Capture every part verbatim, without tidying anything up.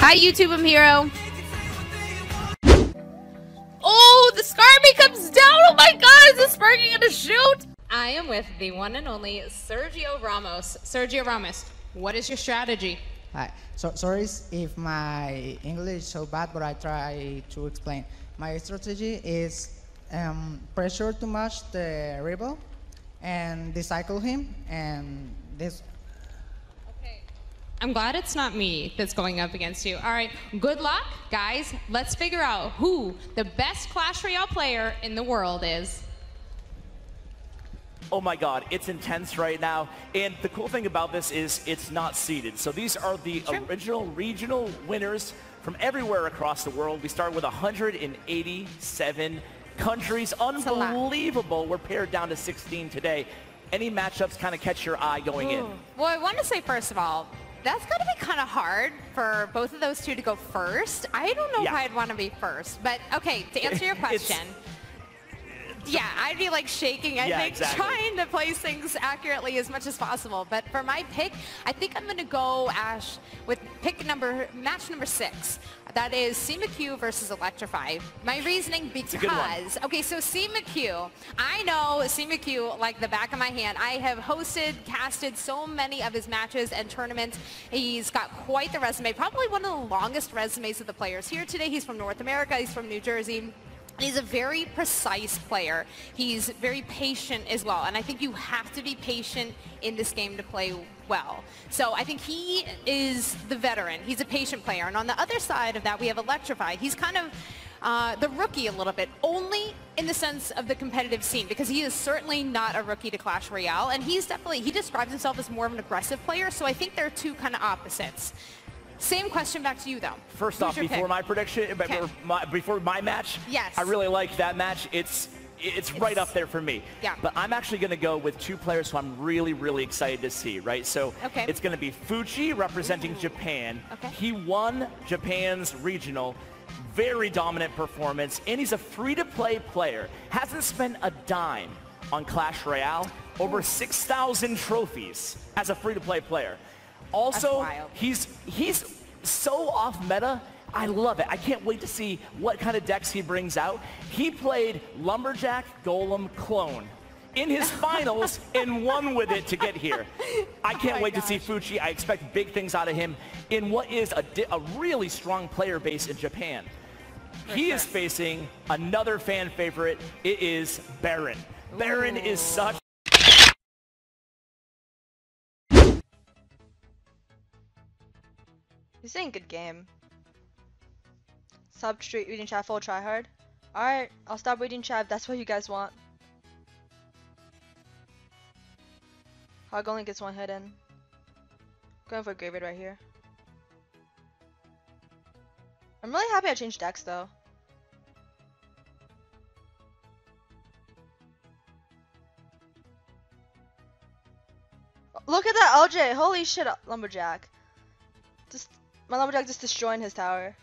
Hi, YouTube, I'm Hero. Oh, the Skarmy comes down! Oh my god, is this Sparky gonna shoot? I am with the one and only Sergio Ramos. Sergio Ramos, what is your strategy? Hi. So, sorry if my English is so bad, but I try to explain. My strategy is um, pressure too much the rebel and disciple him and this. I'm glad it's not me that's going up against you. All right, good luck, guys. Let's figure out who the best Clash Royale player in the world is. Oh my god, it's intense right now. And the cool thing about this is it's not seeded. So these are the True. original regional winners from everywhere across the world. We start with one hundred eighty-seven countries. Unbelievable. We're paired down to sixteen today. Any matchups kind of catch your eye going Ooh. in? Well, I want to say, first of all, that's got to be kind of hard for both of those two to go first. I don't know yeah. if I'd want to be first, but okay, to answer your question, yeah, I'd be like shaking, I yeah, think, exactly. trying to place things accurately as much as possible. But for my pick, I think I'm going to go, Ash, with pick number, match number six. That is CMcHugh versus Electrify. My reasoning because, okay, so CMcHugh, I know CMcHugh like the back of my hand. I have hosted, casted so many of his matches and tournaments. He's got quite the resume, probably one of the longest resumes of the players here today. He's from North America, he's from New Jersey. He's a very precise player. He's very patient as well. And I think you have to be patient in this game to play well. So I think he is the veteran. He's a patient player. And on the other side of that, we have Electrify. He's kind of uh, the rookie a little bit, only in the sense of the competitive scene, because he is certainly not a rookie to Clash Royale. And he's definitely, he describes himself as more of an aggressive player. So I think they're two kind of opposites. Same question back to you, though. First Who's off, before pick? my prediction, before my, before my match, yes. I really like that match. It's, it's it's right up there for me. Yeah. But I'm actually going to go with two players who I'm really, really excited to see, right? So okay. it's going to be Fuji representing Ooh. Japan. Okay. He won Japan's regional. Very dominant performance. And he's a free-to-play player. Hasn't spent a dime on Clash Royale. Over six thousand trophies as a free-to-play player. Also, he's he's so off meta. I love it. I can't wait to see what kind of decks he brings out. He played Lumberjack, Golem, Clone in his finals and won with it to get here. I can't oh wait gosh. to see Fuji. I expect big things out of him in what is a, a really strong player base in Japan. For he sure. is facing another fan favorite. It is Baron. Ooh. Baron is such... This ain't good game. Sub street reading chat full try hard. Alright, I'll stop reading chat if that's what you guys want. Hog only gets one hit in. Going for a graveyard right here. I'm really happy I changed decks though. Look at that L J! Holy shit, Lumberjack. Just my Lumberjack just destroying his tower.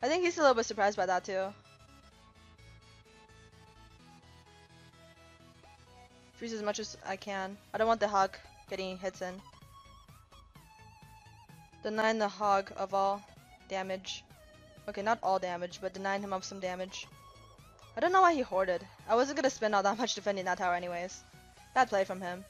I think he's a little bit surprised by that too. Freeze as much as I can. I don't want the hog getting hits in. Denying the hog of all damage. Okay, not all damage, but denying him of some damage. I don't know why he hoarded. I wasn't gonna spend all that much defending that tower anyways. Bad play from him.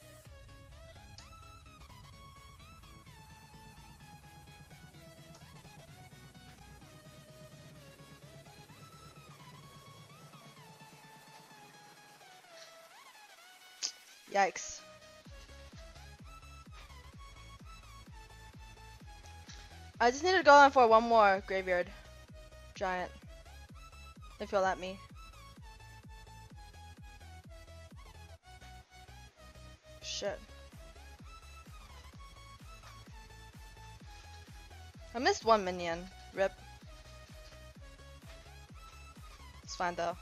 Yikes. I just need to go in for one more graveyard giant, if you'll let me. Shit. I missed one minion. Rip. It's fine though.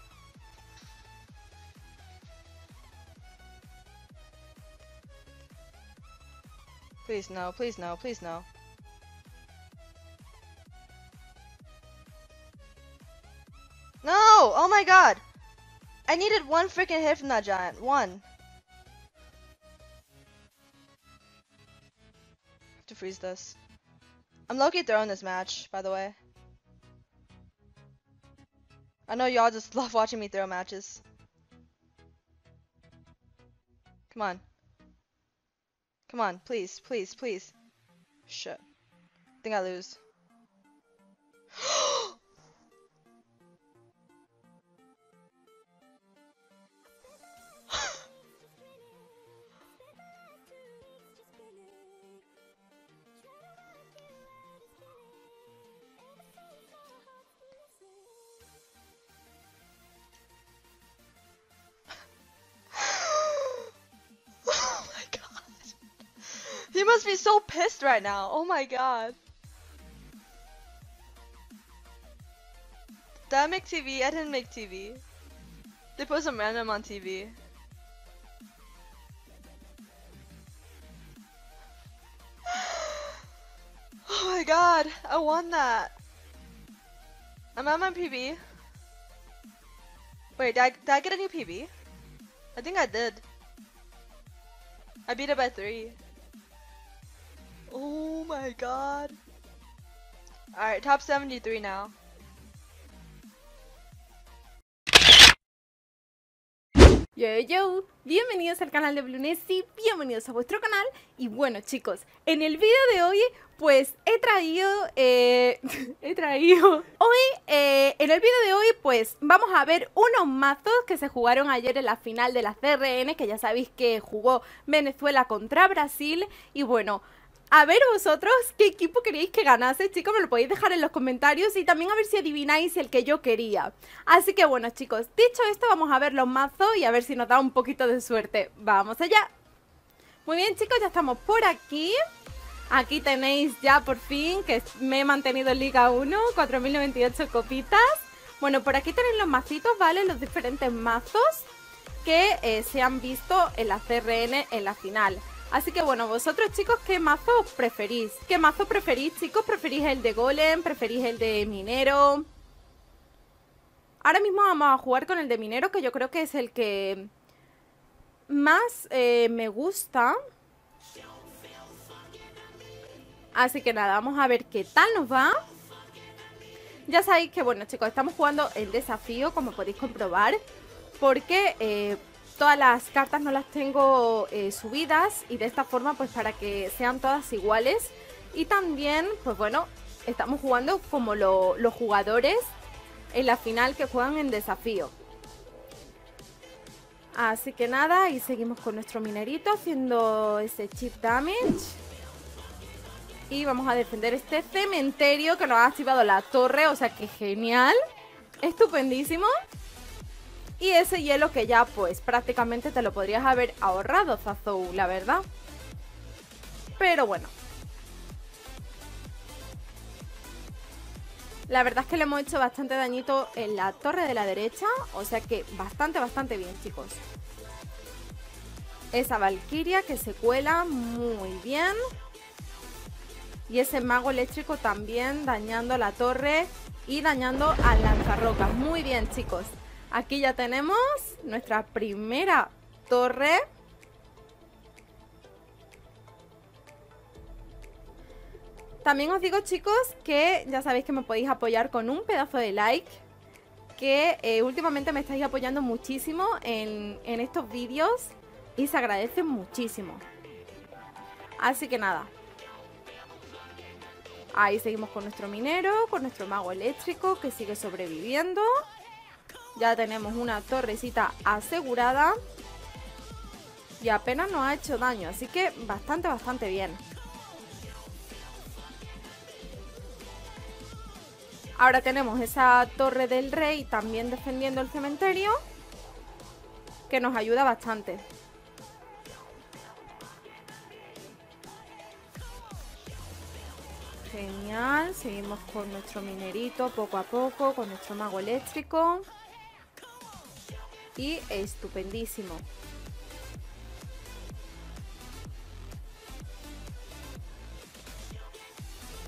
Please no, please no, please no. No! Oh my god! I needed one freaking hit from that giant. One. I have to freeze this. I'm low-key throwing this match, by the way. I know y'all just love watching me throw matches. Come on. Come on, please, please, please. Shit. I think I lose. He must be so pissed right now. Oh my god. Did I make T V? I didn't make T V. They put some random on T V. Oh my god. I won that. I'm at my P B. Wait, did I, did I get a new P B? I think I did. I beat it by three. Oh my god. Alright, top seventy-three now. Yo, yo, bienvenidos al canal de Blue Nessie, bienvenidos a vuestro canal. Y bueno chicos, en el vídeo de hoy pues he traído, eh, he traído Hoy, eh, en el vídeo de hoy pues vamos a ver unos mazos que se jugaron ayer en la final de la C R N, que ya sabéis que jugó Venezuela contra Brasil. Y bueno, a ver vosotros qué equipo queríais que ganase, chicos, me lo podéis dejar en los comentarios y también a ver si adivináis el que yo quería. Así que bueno chicos, dicho esto vamos a ver los mazos y a ver si nos da un poquito de suerte. ¡Vamos allá! Muy bien chicos, ya estamos por aquí. Aquí tenéis ya por fin que me he mantenido en Liga uno, cuatro mil noventa y ocho copitas. Bueno, por aquí tenéis los mazitos, ¿vale? Los diferentes mazos que eh, se han visto en la C R N en la final. Así que bueno, vosotros chicos, ¿qué mazo preferís? ¿Qué mazo preferís chicos? ¿Preferís el de Golem? ¿Preferís el de Minero? Ahora mismo vamos a jugar con el de Minero, que yo creo que es el que más eh, me gusta. Así que nada, vamos a ver qué tal nos va. Ya sabéis que bueno chicos, estamos jugando el desafío, como podéis comprobar, porque... Eh, todas las cartas no las tengo eh, subidas, y de esta forma pues para que sean todas iguales. Y también pues bueno, estamos jugando como lo, los jugadores en la final que juegan en desafío. Así que nada, y seguimos con nuestro minerito haciendo ese chip damage. Y vamos a defender este cementerio que nos ha activado la torre, o sea que genial, estupendísimo. Y ese hielo que ya pues prácticamente te lo podrías haber ahorrado, Zazou, la verdad. Pero bueno, la verdad es que le hemos hecho bastante dañito en la torre de la derecha. O sea que bastante, bastante bien, chicos. Esa Valquiria que se cuela muy bien. Y ese mago eléctrico también dañando la torre y dañando al lanzarrocas. Muy bien, chicos. Aquí ya tenemos nuestra primera torre. También os digo chicos que ya sabéis que me podéis apoyar con un pedazo de like, que eh, últimamente me estáis apoyando muchísimo en, en estos vídeos y se agradece muchísimo. Así que nada, ahí seguimos con nuestro minero, con nuestro mago eléctrico que sigue sobreviviendo. Ya tenemos una torrecita asegurada y apenas nos ha hecho daño, así que bastante, bastante bien. Ahora tenemos esa torre del rey también defendiendo el cementerio, que nos ayuda bastante. Genial, seguimos con nuestro minerito poco a poco, con nuestro mago eléctrico. Y estupendísimo.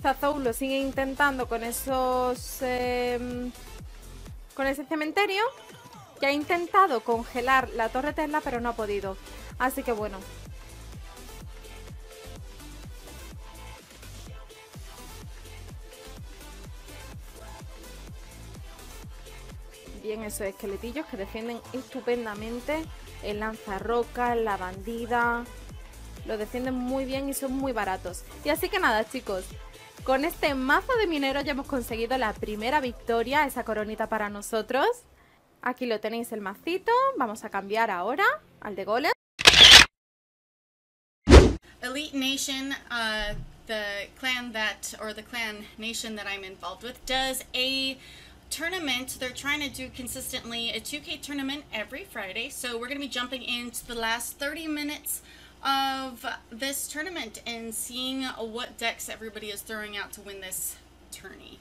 Zazou lo sigue intentando con esos eh, con ese cementerio. Ya ha intentado congelar la torre Tesla, pero no ha podido. Así que bueno, bien esos esqueletillos que defienden estupendamente el lanzarrocas, la bandida, lo defienden muy bien y son muy baratos. Y así que nada, chicos, con este mazo de mineros ya hemos conseguido la primera victoria, esa coronita para nosotros. Aquí lo tenéis el macito, vamos a cambiar ahora al de golem. Elite Nation, uh, the clan that, or the clan nation that I'm involved with, does a tournament. They're trying to do consistently a two K tournament every Friday. So we're going to be jumping into the last thirty minutes of this tournament and seeing what decks everybody is throwing out to win this tourney.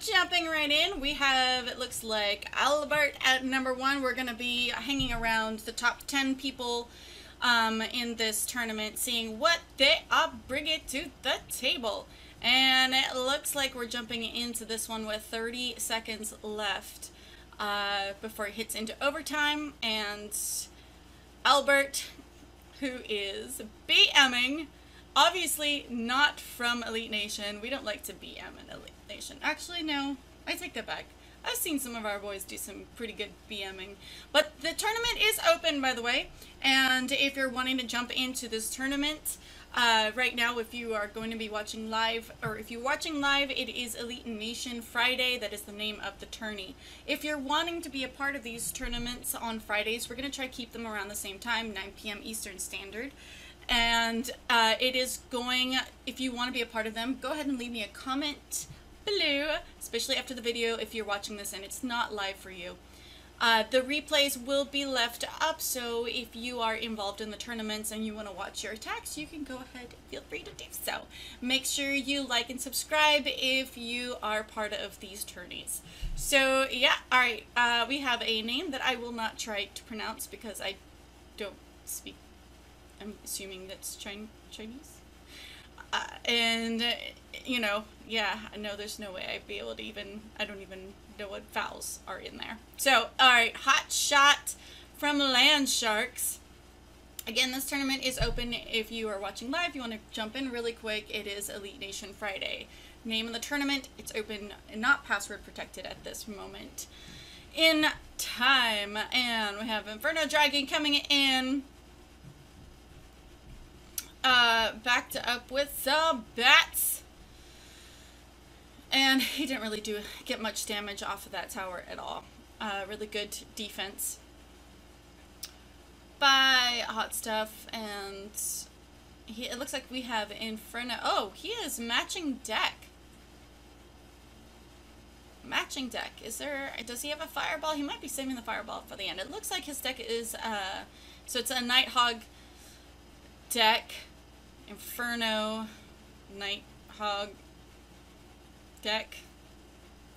Jumping right in, we have, it looks like, Albert at number one. We're going to be hanging around the top ten people um, in this tournament, seeing what they are bringing to the table. And it looks like we're jumping into this one with thirty seconds left uh, before it hits into overtime. And Albert, who is BMing, obviously not from Elite Nation. We don't like to B M in Elite Nation. Actually, no, I take that back. I've seen some of our boys do some pretty good BMing. But the tournament is open, by the way. And if you're wanting to jump into this tournament, uh, right now, if you are going to be watching live, or if you're watching live, it is Elite Nation Friday. That is the name of the tourney. If you're wanting to be a part of these tournaments on Fridays, we're going to try to keep them around the same time, nine P M Eastern Standard. And uh, it is going, if you want to be a part of them, go ahead and leave me a comment below, especially after the video if you're watching this and it's not live for you. Uh, the replays will be left up, so if you are involved in the tournaments and you want to watch your attacks, you can go ahead and feel free to do so. Make sure you like and subscribe if you are part of these tourneys. So yeah, alright, uh, we have a name that I will not try to pronounce because I don't speak. I'm assuming that's Chinese. Uh, and, uh, you know, yeah, I know there's no way I'd be able to even, I don't even know what vowels are in there. So, all right, Hot Shot from Land Sharks. Again, this tournament is open if you are watching live. You want to jump in really quick. It is Elite Nation Friday. Name of the tournament. It's open and not password protected at this moment in time. And we have Inferno Dragon coming in. Uh, backed up with some bats, and he didn't really do get much damage off of that tower at all. Uh, really good defense by Hot Stuff, and he, it looks like we have Inferno. Oh, he is matching deck. Matching deck. Is there? Does he have a fireball? He might be saving the fireball for the end. It looks like his deck is. Uh, so it's a Nighthawk deck. Inferno, Nighthawk deck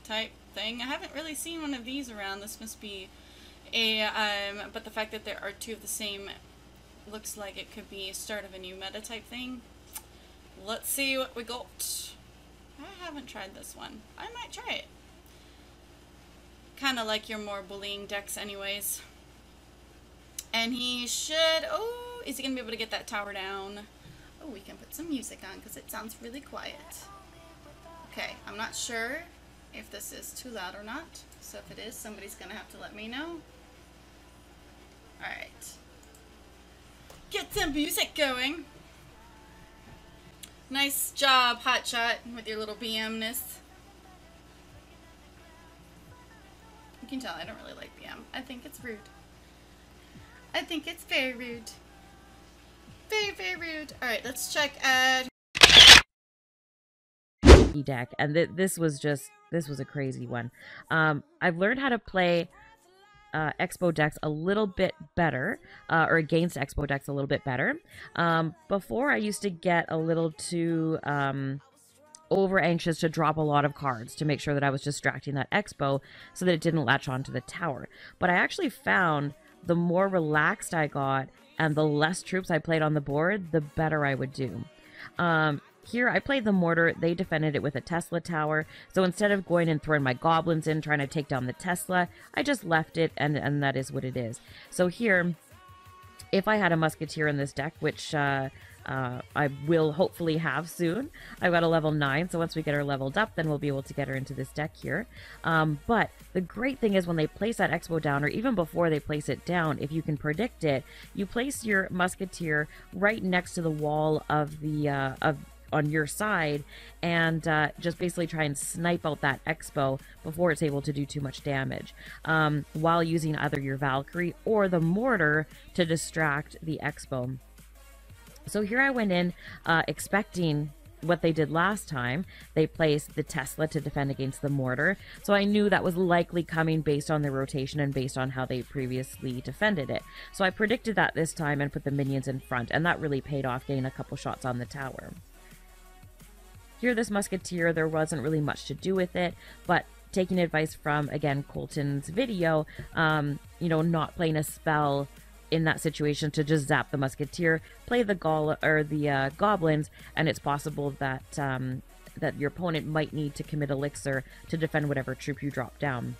type thing. I haven't really seen one of these around. This must be a, um, but the fact that there are two of the same looks like it could be a start of a new meta type thing. Let's see what we got. I haven't tried this one. I might try it. Kind of like your more bullying decks anyways. And he should, oh, is he going to be able to get that tower down? Oh, we can put some music on because it sounds really quiet. Okay, I'm not sure if this is too loud or not. So if it is, somebody's going to have to let me know. Alright. Get some music going. Nice job, Hotshot, with your little B M-ness. You can tell I don't really like B M. I think it's rude. I think it's very rude. Very, very rude. Alright, let's check at P E K K A. And th this was just, this was a crazy one. Um, I've learned how to play uh, X-Bow decks a little bit better, uh, or against X-Bow decks a little bit better. Um, before I used to get a little too um, over anxious to drop a lot of cards to make sure that I was distracting that X-Bow so that it didn't latch onto the tower. But I actually found the more relaxed I got and the less troops I played on the board, the better I would do. Um, here, I played the mortar. They defended it with a Tesla tower. So instead of going and throwing my goblins in, trying to take down the Tesla, I just left it, and, and that is what it is. So here, if I had a musketeer in this deck, which uh, uh, I will hopefully have soon. I've got a level nine, so once we get her leveled up, then we'll be able to get her into this deck here. Um, but the great thing is when they place that X-Bow down, or even before they place it down, if you can predict it, you place your musketeer right next to the wall of the uh, of on your side, and uh, just basically try and snipe out that X-Bow before it's able to do too much damage, um, while using either your Valkyrie or the Mortar to distract the X-Bow. So here I went in uh, expecting what they did last time. They placed the Tesla to defend against the Mortar, so I knew that was likely coming based on the rotation and based on how they previously defended it. So I predicted that this time and put the minions in front, and that really paid off, getting a couple shots on the tower. Here, this musketeer, there wasn't really much to do with it, but taking advice from, again, Colton's video, um, you know, not playing a spell in that situation to just zap the musketeer, play the gol or the uh, goblins, and it's possible that um, that your opponent might need to commit elixir to defend whatever troop you drop down.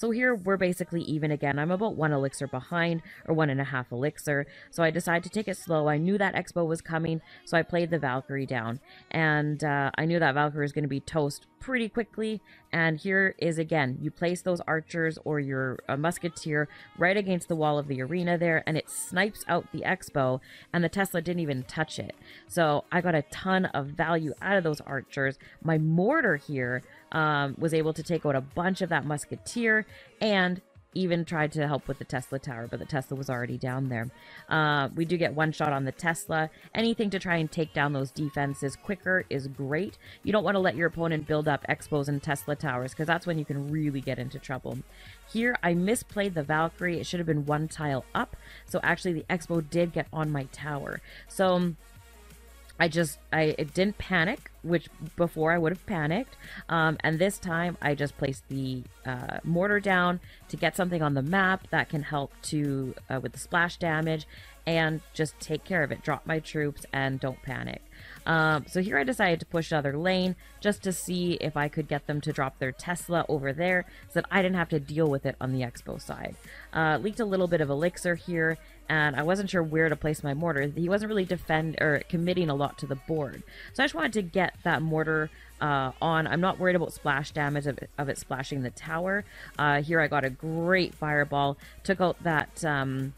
So here we're basically even again. I'm about one elixir behind, or one and a half elixir. So I decided to take it slow. I knew that X-Bow was coming, so I played the Valkyrie down. And uh, I knew that Valkyrie was going to be toast pretty quickly. And here is again, you place those archers or your uh, musketeer right against the wall of the arena there, and it snipes out the X-Bow, and the Tesla didn't even touch it. So I got a ton of value out of those archers. My Mortar here um, was able to take out a bunch of that musketeer, and even tried to help with the Tesla tower, but the Tesla was already down there. Uh, we do get one shot on the Tesla. Anything to try and take down those defenses quicker is great. You don't want to let your opponent build up X-Bows and Tesla towers, because that's when you can really get into trouble. Here, I misplayed the Valkyrie. It should have been one tile up, so actually the X-Bow did get on my tower. So I just, I it didn't panic, which before I would have panicked. Um, and this time I just placed the uh, Mortar down to get something on the map that can help to uh, with the splash damage, and just take care of it. Drop my troops and don't panic. Um, so here I decided to push another lane just to see if I could get them to drop their Tesla over there so that I didn't have to deal with it on the X-Bow side. Uh, leaked a little bit of elixir here, and I wasn't sure where to place my Mortar. He wasn't really defend or committing a lot to the board. So I just wanted to get that Mortar uh, on. I'm not worried about splash damage of it, of it splashing the tower. Uh, here I got a great fireball, took out that um,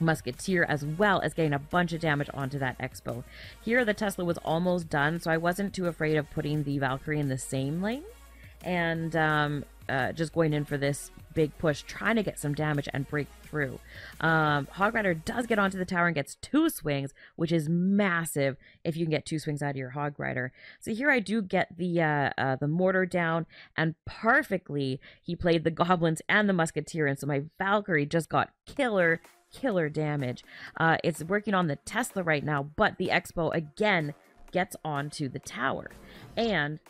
musketeer, as well as getting a bunch of damage onto that X-Bow. Here the Tesla was almost done, so I wasn't too afraid of putting the Valkyrie in the same lane, and um, uh, just going in for this big push, trying to get some damage and break through. Um, Hog Rider does get onto the tower and gets two swings, which is massive if you can get two swings out of your Hog Rider. So here I do get the uh, uh, the Mortar down, and perfectly he played the Goblins and the Musketeer, and so my Valkyrie just got killer killer damage. Uh, it's working on the Tesla right now, but the X-Bow again gets onto the tower, and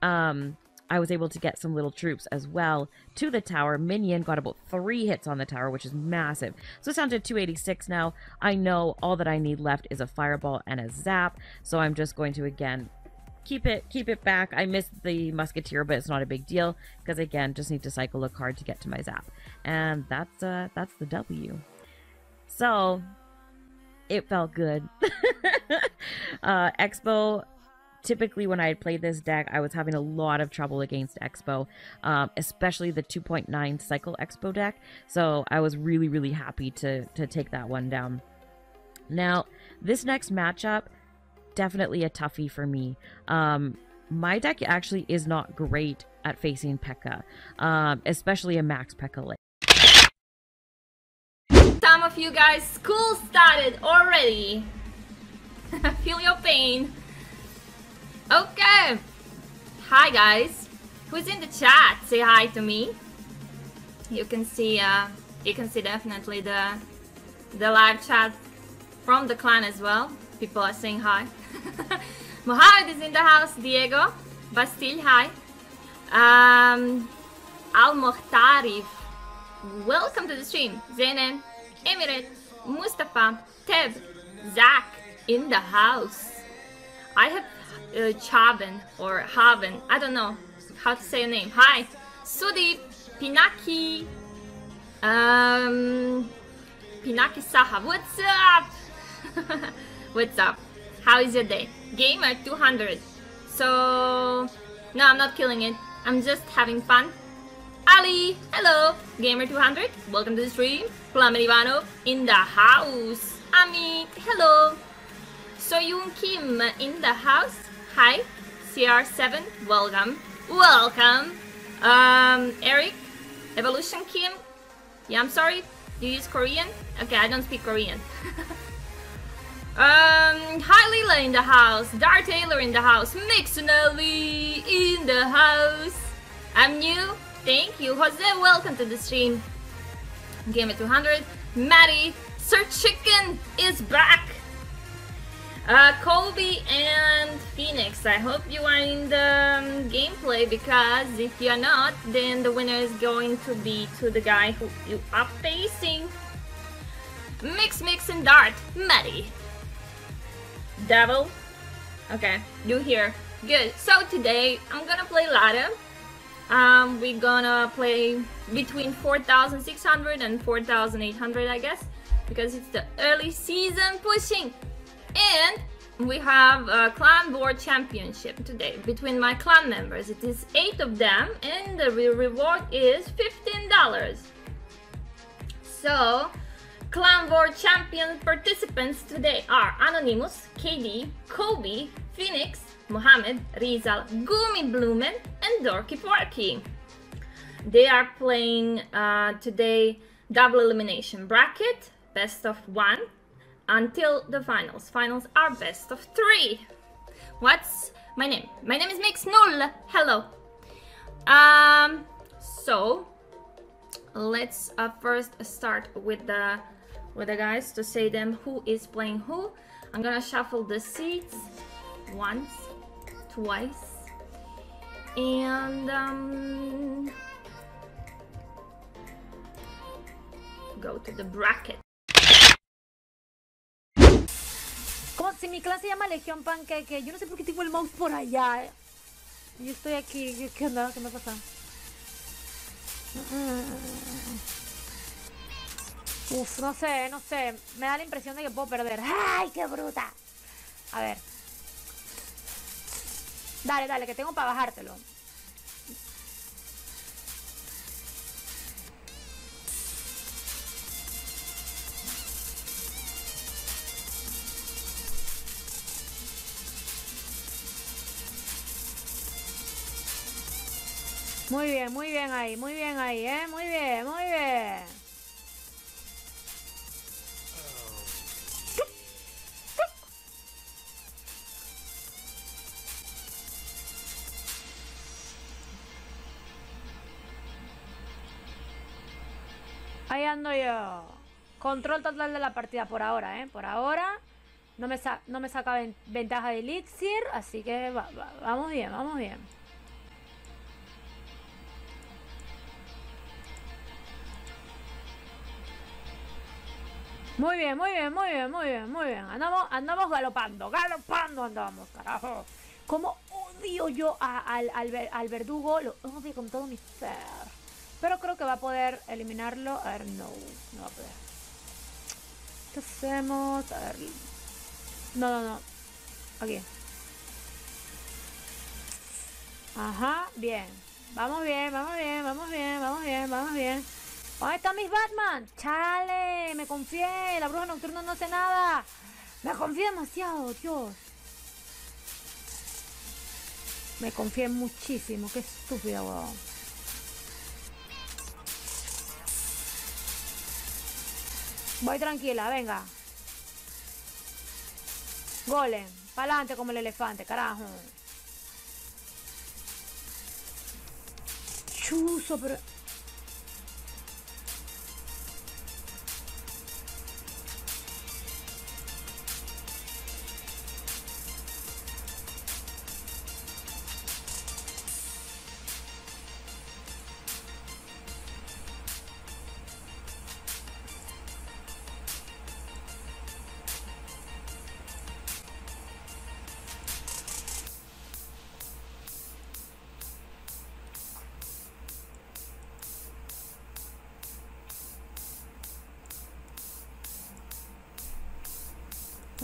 um, I was able to get some little troops as well to the tower. Minion got about three hits on the tower, which is massive. So it's down to two eighty-six now. I know all that I need left is a fireball and a zap, so I'm just going to again keep it keep it back. I missed the musketeer, but it's not a big deal, because again, just need to cycle a card to get to my zap, and that's uh, that's the W. So it felt good. uh, X-Bow, typically when I had played this deck, I was having a lot of trouble against X-Bow, um, especially the two point nine cycle X-Bow deck. So I was really, really happy to, to take that one down. Now, this next matchup, definitely a toughie for me. Um, my deck actually is not great at facing P E K K A, um, especially a max P E K K A list. Some of you guys, school started already. Feel your pain. Okay. Hi guys. Who's in the chat? Say hi to me. You can see uh you can see definitely the the live chat from the clan as well. People are saying hi. Mohammed is in the house, Diego, Bastille, hi. Um Al Mohtarif, welcome to the stream. Zeynep, Emirat, Mustafa, Teb, Zach in the house. I have uh, Chaben or Haven, I don't know how to say your name. Hi, Sudip, Pinaki, um, P E K K A Saha, what's up? What's up? How is your day? Gamer two hundred. So no, I'm not killing it. I'm just having fun. Ali, hello. Gamer two hundred, welcome to the stream. Plummet Ivanov in the house. Amit, hello. Soyoon Kim in the house. Hi. C R seven, welcome. Welcome. Um, Eric, Evolution Kim. Yeah, I'm sorry. Do you use Korean? Okay, I don't speak Korean. Um, hi Lila in the house. Dar Taylor in the house. Mixonelli in the house. I'm new. Thank you, Jose. Welcome to the stream. Gamer two hundred. Maddie, Sir Chicken is back. Uh, Colby and Phoenix, I hope you are in the um, gameplay, because if you're not, then the winner is going to be to the guy who you are facing. Mix, Mix, and Dart, Maddie. Devil. Okay, you here. Good. So today, I'm gonna play Lada. Um, we're gonna play between four thousand six hundred and four thousand eight hundred, I guess, because it's the early season pushing. And we have a clan board championship today between my clan members. It is eight of them, and the re reward is fifteen dollars. So clan board champion participants today are Anonymous, K D, Kobe, Phoenix, Mohammed, Rizal, Gumi Blumen, and Dorky Porky. They are playing uh, today double elimination bracket, best of one, until the finals. Finals are best of three. What's my name? My name is Mix Null. Hello. Um. So let's uh, first start with the with the guys to say them who is playing who. I'm gonna shuffle the seats once, twice, and um, go to the bracket. Si mi clase se llama Legión Panqueque, yo no sé por qué tengo el mouse por allá. Yo estoy aquí. ¿Qué onda? ¿Qué me pasa? Uf, no sé, no sé. Me da la impresión de que puedo perder. ¡Ay, qué bruta! A ver. Dale, dale, que tengo para bajártelo. Muy bien, muy bien ahí, muy bien ahí, ¿eh? Muy bien, muy bien. Ahí ando yo. Control total de la partida por ahora, ¿eh? Por ahora no me, sa no me saca ven ventaja de elixir, así que va va vamos bien, vamos bien. Muy bien, muy bien, muy bien, muy bien, muy bien. Andamos, andamos galopando, galopando andamos, carajo. Como odio yo a, al, al, al verdugo, lo odio con todo mi ser. Pero creo que va a poder eliminarlo. A ver, no, no va a poder. ¿Qué hacemos? A ver. No, no, no. Aquí. Ajá, bien. Vamos bien, vamos bien, vamos bien, vamos bien, vamos bien. ¡Ahí están mis Batman! ¡Chale! ¡Me confié! ¡La bruja nocturna no hace nada! ¡Me confié demasiado, Dios! Me confié muchísimo. ¡Qué estúpida, weón! Voy tranquila, venga. Golem. Pa'lante como el elefante, carajo. Chuso, pero...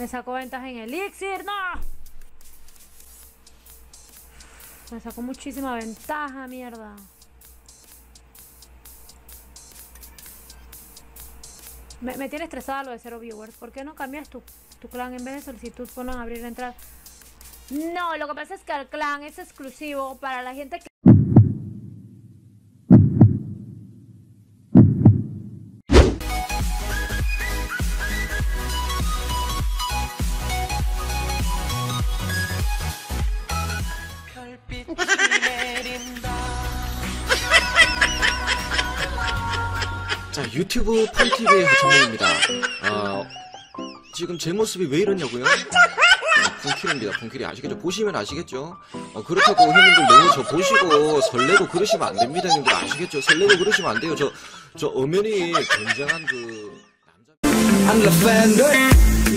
Me sacó ventaja en elixir. ¡No! Me sacó muchísima ventaja, mierda. Me, me tiene estresada lo de cero viewers. ¿Por qué no cambias tu, tu clan? En vez de solicitud, pongan a abrir la entrada. No, lo que pasa es que el clan es exclusivo para la gente que... 자, 유튜브 펀티비의 정모입니다. 아, 지금 제 모습이 왜 이러냐고요? 봉킬입니다. 봉킬이 아시겠죠? 보시면 아시겠죠? 어, 그렇다고 형님들 너무 저 보시고 설레고 그러시면 안 됩니다. 형님들 아시겠죠? 설레고 그러시면 안 돼요. 저, 저 엄연히 굉장한 그... 남자...